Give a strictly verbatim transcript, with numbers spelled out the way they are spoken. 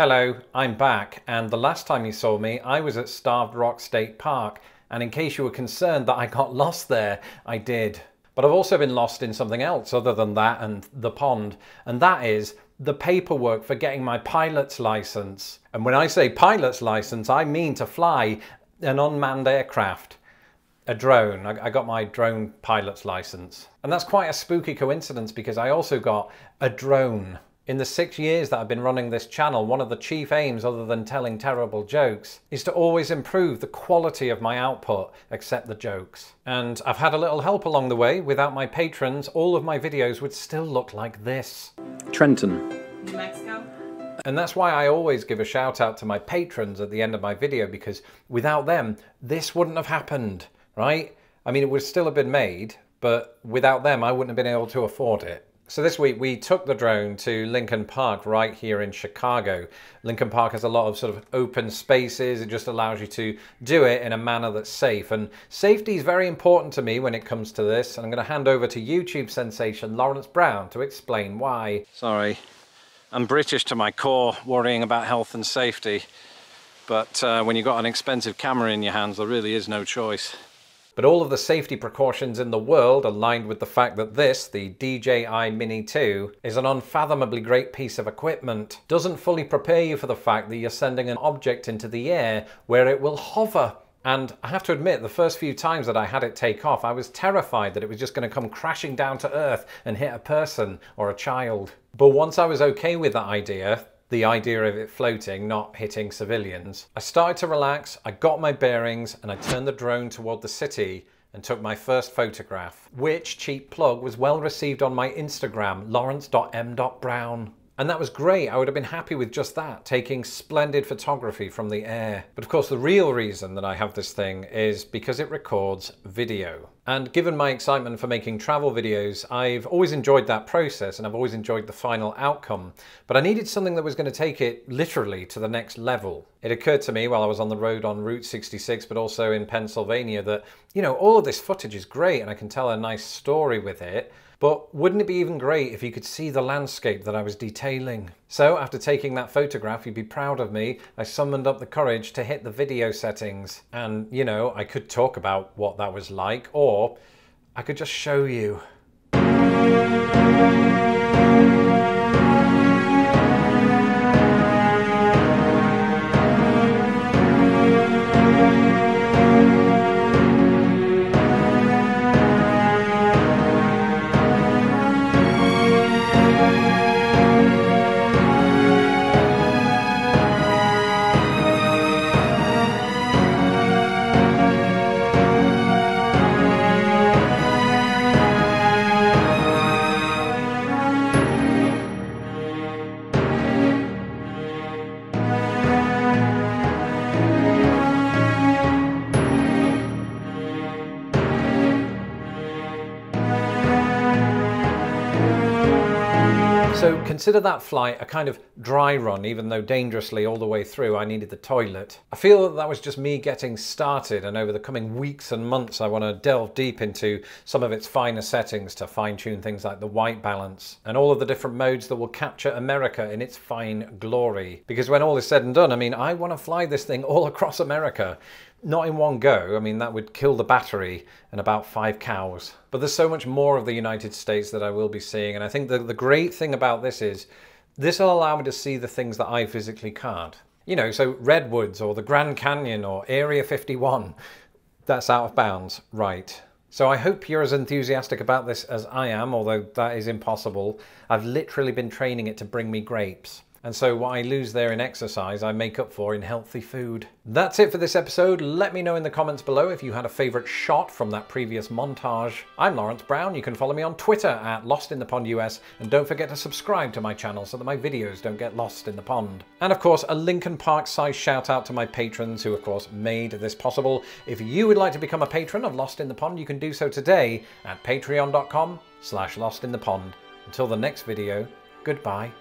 Hello, I'm back, and the last time you saw me I was at Starved Rock State Park, and in case you were concerned that I got lost there, I did. But I've also been lost in something else other than that and the pond, and that is the paperwork for getting my pilot's license. And when I say pilot's license, I mean to fly an unmanned aircraft. A drone. I got my drone pilot's license. And that's quite a spooky coincidence because I also got a drone. In the six years that I've been running this channel, one of the chief aims, other than telling terrible jokes, is to always improve the quality of my output, except the jokes. And I've had a little help along the way. Without my patrons, all of my videos would still look like this. Trenton. New Mexico. And that's why I always give a shout out to my patrons at the end of my video, because without them, this wouldn't have happened. Right? I mean, it would still have been made, but without them, I wouldn't have been able to afford it. So this week, we took the drone to Lincoln Park right here in Chicago. Lincoln Park has a lot of sort of open spaces. It just allows you to do it in a manner that's safe. And safety is very important to me when it comes to this. And I'm going to hand over to YouTube sensation Laurence Brown to explain why. Sorry, I'm British to my core, worrying about health and safety. But uh, when you've got an expensive camera in your hands, there really is no choice. But all of the safety precautions in the world aligned with the fact that this, the D J I Mini two, is an unfathomably great piece of equipment. Doesn't fully prepare you for the fact that you're sending an object into the air where it will hover. And I have to admit, the first few times that I had it take off, I was terrified that it was just going to come crashing down to earth and hit a person or a child. But once I was okay with that idea, the idea of it floating, not hitting civilians, I started to relax, I got my bearings, and I turned the drone toward the city and took my first photograph, which, cheap plug, was well received on my Instagram, Laurence dot M dot Brown. And that was great. I would have been happy with just that, taking splendid photography from the air. But of course, the real reason that I have this thing is because it records video. And given my excitement for making travel videos, I've always enjoyed that process and I've always enjoyed the final outcome. But I needed something that was going to take it literally to the next level. It occurred to me while I was on the road on Route sixty-six, but also in Pennsylvania, that, you know, all of this footage is great and I can tell a nice story with it. But wouldn't it be even great if you could see the landscape that I was detailing? So after taking that photograph, you'd be proud of me, I summoned up the courage to hit the video settings. And, you know, I could talk about what that was like, or I could just show you. So consider that flight a kind of dry run, even though dangerously all the way through I needed the toilet. I feel that that was just me getting started, and over the coming weeks and months I want to delve deep into some of its finer settings to fine-tune things like the white balance and all of the different modes that will capture America in its fine glory. Because when all is said and done, I mean, I want to fly this thing all across America. Not in one go, I mean, that would kill the battery and about five cows. But there's so much more of the United States that I will be seeing, and I think the, the great thing about this is, this will allow me to see the things that I physically can't. You know, so Redwoods or the Grand Canyon or Area fifty-one, that's out of bounds, right. So I hope you're as enthusiastic about this as I am, although that is impossible. I've literally been training it to bring me grapes. And so what I lose there in exercise, I make up for in healthy food. That's it for this episode. Let me know in the comments below if you had a favorite shot from that previous montage. I'm Laurence Brown. You can follow me on Twitter at Lost in the Pond U S. And don't forget to subscribe to my channel so that my videos don't get lost in the pond. And of course, a Lincoln Park-sized shout out to my patrons who, of course, made this possible. If you would like to become a patron of Lost in the Pond, you can do so today at patreon dot com slash Lost in the Pond. Until the next video, goodbye.